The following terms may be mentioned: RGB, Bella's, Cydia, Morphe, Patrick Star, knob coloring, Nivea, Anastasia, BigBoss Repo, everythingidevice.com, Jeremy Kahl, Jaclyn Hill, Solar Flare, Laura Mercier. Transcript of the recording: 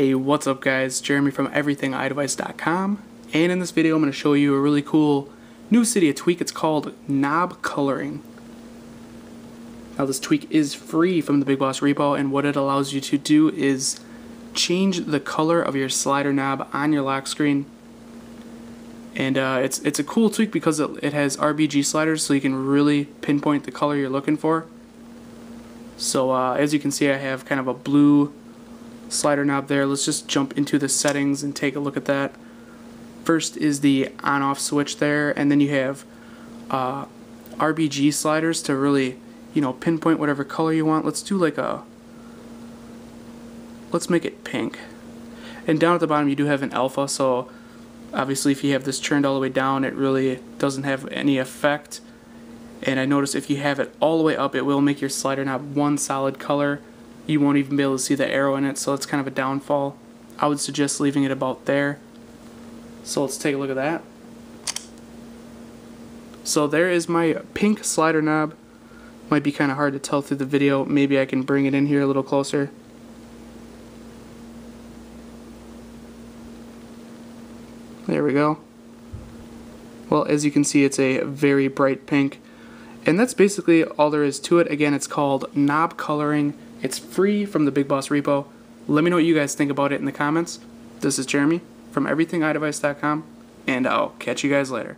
Hey, what's up guys? Jeremy from everythingidevice.com, and in this video I'm going to show you a really cool new Cydia tweak. It's called knob coloring. Now this tweak is free from the BigBoss Repo, and what it allows you to do is change the color of your slider knob on your lock screen. And it's a cool tweak because it has RGB sliders, so you can really pinpoint the color you're looking for. So as you can see, I have kind of a blue slider knob there. Let's just jump into the settings and take a look at that. First is the on-off switch there, and then you have RGB sliders to really, you know, pinpoint whatever color you want. Let's do like a, let's make it pink. And down at the bottom you do have an alpha, so obviously if you have this turned all the way down it really doesn't have any effect. And I notice if you have it all the way up it will make your slider knob one solid color. You won't even be able to see the arrow in it, so it's kind of a downfall. I would suggest leaving it about there. So let's take a look at that. So there is my pink slider knob. Might be kind of hard to tell through the video. Maybe I can bring it in here a little closer. There we go. Well, as you can see, it's a very bright pink. And that's basically all there is to it. Again, it's called knob coloring. It's free from the BigBoss Repo. Let me know what you guys think about it in the comments. This is Jeremy from everythingidevice.com, and I'll catch you guys later.